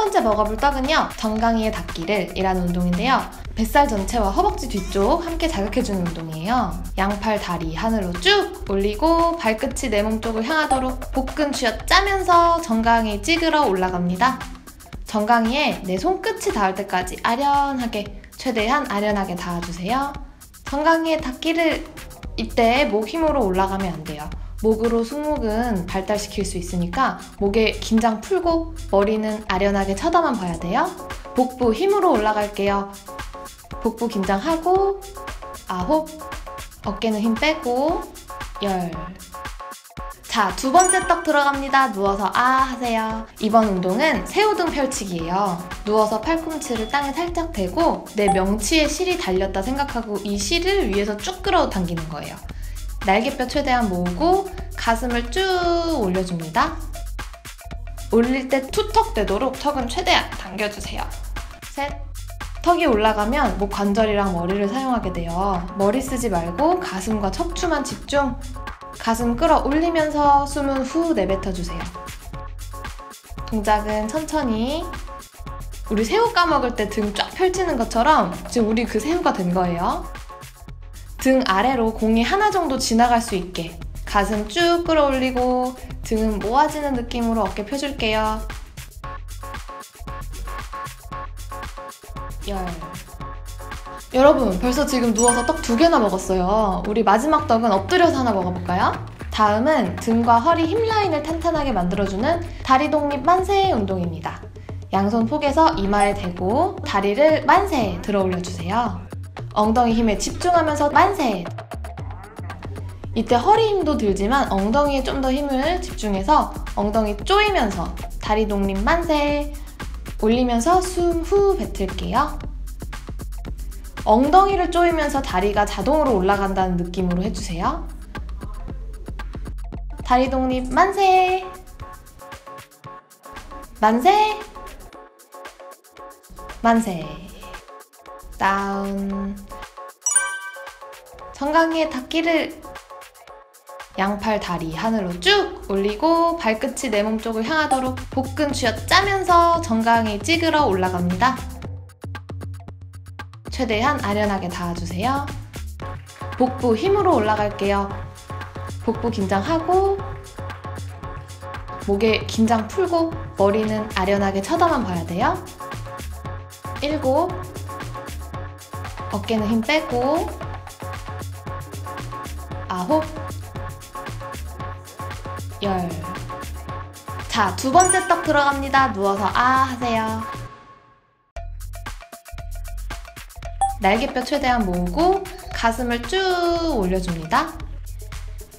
번째 먹어볼 떡은요, 정강이의 닿기를 이라는 운동인데요. 뱃살 전체와 허벅지 뒤쪽 함께 자극해주는 운동이에요. 양팔 다리 하늘로 쭉 올리고 발끝이 내 몸쪽을 향하도록 복근 쥐어짜면서 정강이 찌그러 올라갑니다. 정강이에 내 손끝이 닿을 때까지 아련하게, 최대한 아련하게 닿아주세요. 정강이의 닿기를, 이때 목 힘으로 올라가면 안 돼요. 목으로 승모근 발달시킬 수 있으니까 목에 긴장 풀고 머리는 아련하게 쳐다만 봐야 돼요. 복부 힘으로 올라갈게요. 복부 긴장하고 9, 어깨는 힘 빼고 10. 자, 두 번째 떡 들어갑니다. 누워서 아 하세요. 이번 운동은 새우등 펼치기예요. 누워서 팔꿈치를 땅에 살짝 대고 내 명치에 실이 달렸다 생각하고 이 실을 위에서 쭉 끌어당기는 거예요. 날개뼈 최대한 모으고 가슴을 쭉 올려줍니다. 올릴 때 투턱되도록 턱은 최대한 당겨주세요. 셋. 턱이 올라가면 목 관절이랑 머리를 사용하게 돼요. 머리 쓰지 말고 가슴과 척추만 집중. 가슴 끌어올리면서 숨은 후 내뱉어주세요. 동작은 천천히. 우리 새우 까먹을 때 등 쫙 펼치는 것처럼 지금 우리 그 새우가 된 거예요. 등 아래로 공이 하나 정도 지나갈 수 있게 가슴 쭉 끌어올리고 등은 모아지는 느낌으로 어깨 펴줄게요. 10. 여러분, 벌써 지금 누워서 떡 2개나 먹었어요. 우리 마지막 떡은 엎드려서 하나 먹어볼까요? 다음은 등과 허리 힙 라인을 탄탄하게 만들어주는 다리 독립 만세 운동입니다. 양손 폭에서 이마에 대고 다리를 만세 들어 올려주세요. 엉덩이 힘에 집중하면서 만세! 이때 허리 힘도 들지만 엉덩이에 좀 더 힘을 집중해서 엉덩이 조이면서 다리 독립 만세! 올리면서 숨 후 뱉을게요. 엉덩이를 조이면서 다리가 자동으로 올라간다는 느낌으로 해주세요. 다리 독립 만세! 만세! 만세! 다운. 정강이의 닿기를, 양팔 다리 하늘로 쭉 올리고 발끝이 내 몸쪽을 향하도록 복근 쥐어짜면서 정강이 찌그러 올라갑니다. 최대한 아련하게 닿아주세요. 복부 힘으로 올라갈게요. 복부 긴장하고 목에 긴장 풀고 머리는 아련하게 쳐다만 봐야 돼요. 7. 어깨는 힘 빼고 9, 10. 자, 두 번째 떡 들어갑니다. 누워서 아 하세요. 날개뼈 최대한 모으고 가슴을 쭉 올려줍니다.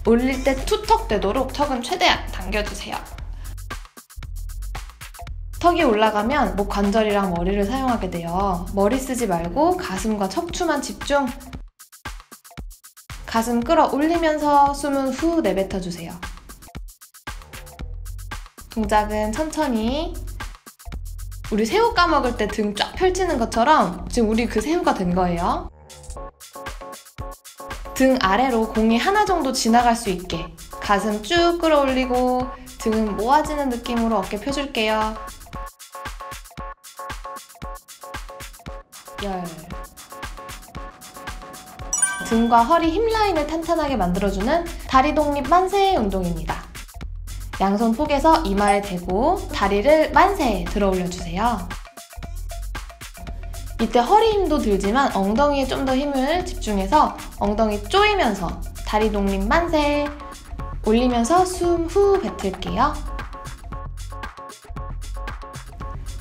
올릴 때 투턱되도록 턱은 최대한 당겨주세요. 턱이 올라가면 목 관절이랑 머리를 사용하게 돼요. 머리 쓰지 말고 가슴과 척추만 집중. 가슴 끌어올리면서 숨은 후 내뱉어주세요. 동작은 천천히. 우리 새우 까먹을 때 등 쫙 펼치는 것처럼 지금 우리 그 새우가 된 거예요. 등 아래로 공이 하나 정도 지나갈 수 있게 가슴 쭉 끌어올리고 등은 모아지는 느낌으로 어깨 펴줄게요. 10. 등과 허리 힙 라인을 탄탄하게 만들어주는 다리 독립 만세 운동입니다. 양손 폭에서 이마에 대고 다리를 만세 들어 올려주세요. 이때 허리 힘도 들지만 엉덩이에 좀 더 힘을 집중해서 엉덩이 조이면서 다리 독립 만세! 올리면서 숨 후 뱉을게요.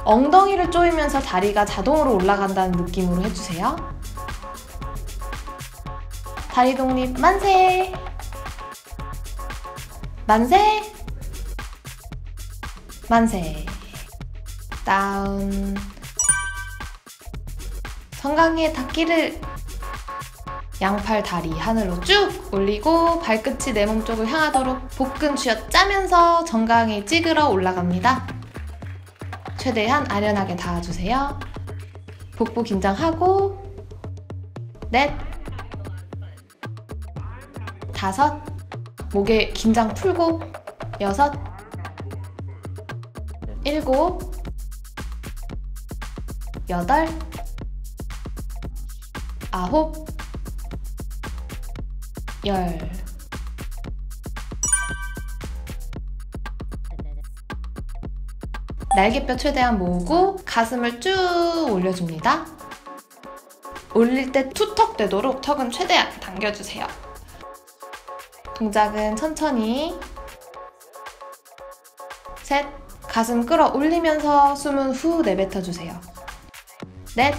엉덩이를 조이면서 다리가 자동으로 올라간다는 느낌으로 해주세요. 다리 독립 만세! 만세! 만세! 다운. 정강이의 닿기를, 양팔 다리 하늘로 쭉 올리고 발끝이 내 몸쪽을 향하도록 복근 쥐어짜면서 정강이 찌그러 올라갑니다. 최대한 아련하게 닿아주세요. 복부 긴장하고 4, 5, 목에 긴장 풀고 6, 7, 여덟, 아홉, 열. 날개뼈 최대한 모으고 가슴을 쭉 올려줍니다. 올릴 때 투턱 되도록 턱은 최대한 당겨주세요. 동작은 천천히. 셋, 가슴 끌어올리면서 숨은 후 내뱉어주세요. 넷,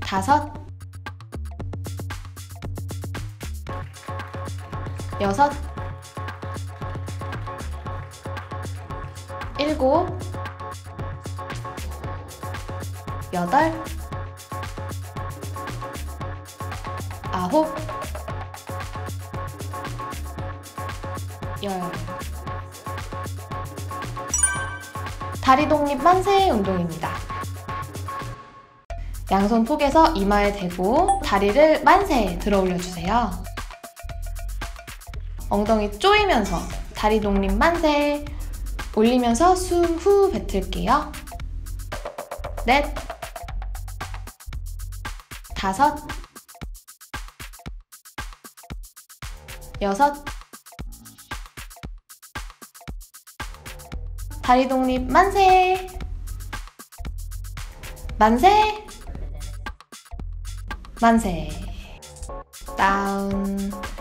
다섯, 여섯, 일곱, 여덟, 아홉, 열. 다리 독립 만세 운동입니다. 양손 폭에서 이마에 대고 다리를 만세 들어 올려주세요. 엉덩이 조이면서 다리 독립 만세. 올리면서 숨 후 뱉을게요. 넷, 다섯, 여섯, 다리 독립 만세! 만세! 만세! 다운.